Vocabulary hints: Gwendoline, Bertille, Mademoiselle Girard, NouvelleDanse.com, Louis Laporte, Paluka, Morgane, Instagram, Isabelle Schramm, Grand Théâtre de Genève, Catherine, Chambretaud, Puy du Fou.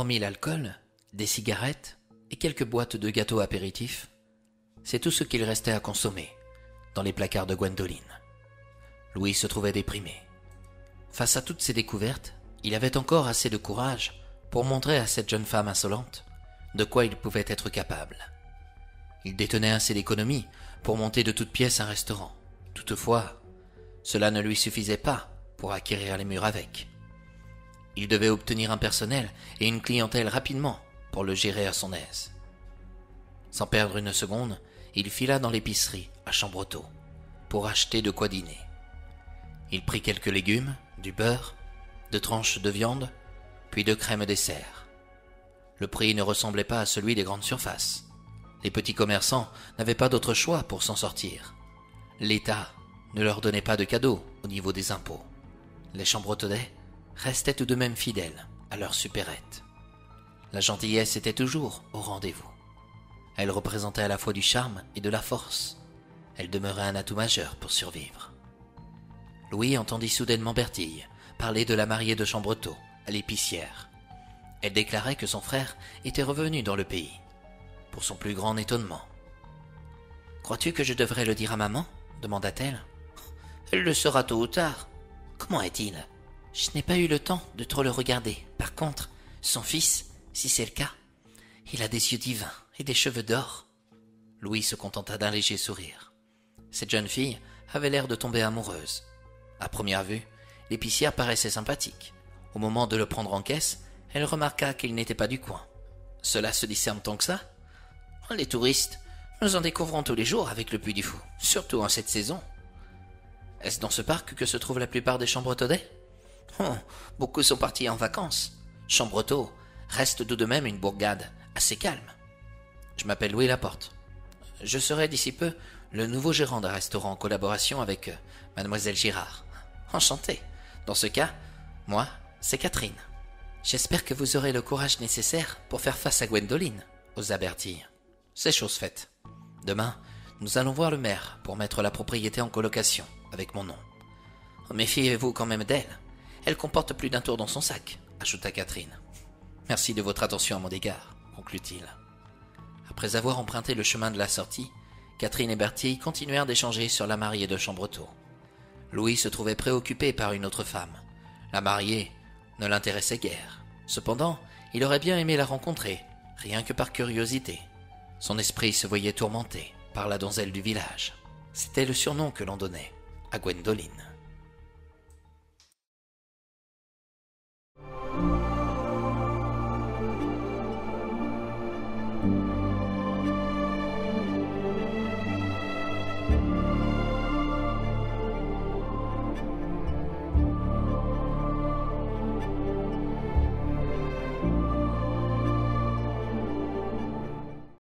hormis l'alcool, des cigarettes et quelques boîtes de gâteaux apéritifs, c'est tout ce qu'il restait à consommer dans les placards de Gwendoline. Louis se trouvait déprimé. Face à toutes ces découvertes, il avait encore assez de courage pour montrer à cette jeune femme insolente de quoi il pouvait être capable. Il détenait assez d'économies pour monter de toutes pièces un restaurant. Toutefois, cela ne lui suffisait pas pour acquérir les murs avec. Il devait obtenir un personnel et une clientèle rapidement pour le gérer à son aise. Sans perdre une seconde, il fila dans l'épicerie à Chambretaud pour acheter de quoi dîner. Il prit quelques légumes, du beurre, de tranches de viande, puis de crème dessert. Le prix ne ressemblait pas à celui des grandes surfaces. Les petits commerçants n'avaient pas d'autre choix pour s'en sortir. L'État ne leur donnait pas de cadeaux au niveau des impôts. Les Chambretaudais restaient tout de même fidèles à leur supérette. La gentillesse était toujours au rendez-vous. Elle représentait à la fois du charme et de la force. Elle demeurait un atout majeur pour survivre. Louis entendit soudainement Bertille parler de la mariée de Chambretaud à l'épicière. Elle déclarait que son frère était revenu dans le pays, pour son plus grand étonnement. « Crois-tu que je devrais le dire à maman ?» demanda-t-elle. « Elle le saura tôt ou tard. Comment est-il ? » ?»« Je n'ai pas eu le temps de trop le regarder. Par contre, son fils, si c'est le cas, il a des yeux divins et des cheveux d'or. » Louis se contenta d'un léger sourire. Cette jeune fille avait l'air de tomber amoureuse. À première vue, l'épicière paraissait sympathique. Au moment de le prendre en caisse, elle remarqua qu'il n'était pas du coin. « Cela se discerne tant que ça ? » ?»« Les touristes, nous en découvrons tous les jours avec le Puy du Fou, surtout en cette saison. » « Est-ce dans ce parc que se trouve la plupart des Chambretaudais ? » ?»« Oh, beaucoup sont partis en vacances. Chambretaud reste tout de même une bourgade assez calme. » « Je m'appelle Louis Laporte. Je serai d'ici peu le nouveau gérant d'un restaurant en collaboration avec Mademoiselle Girard. »« Enchanté. Dans ce cas, moi, c'est Catherine. » J'espère que vous aurez le courage nécessaire pour faire face à Gwendoline, osa Bertille. C'est chose faite. Demain, nous allons voir le maire pour mettre la propriété en colocation, avec mon nom. Méfiez-vous quand même d'elle. Elle comporte plus d'un tour dans son sac, ajouta Catherine. Merci de votre attention à mon égard, conclut-il. Après avoir emprunté le chemin de la sortie, Catherine et Bertille continuèrent d'échanger sur la mariée de Chambretaud. Louis se trouvait préoccupé par une autre femme. La mariée ne l'intéressait guère. Cependant, il aurait bien aimé la rencontrer, rien que par curiosité. Son esprit se voyait tourmenté par la donzelle du village. C'était le surnom que l'on donnait à Gwendoline.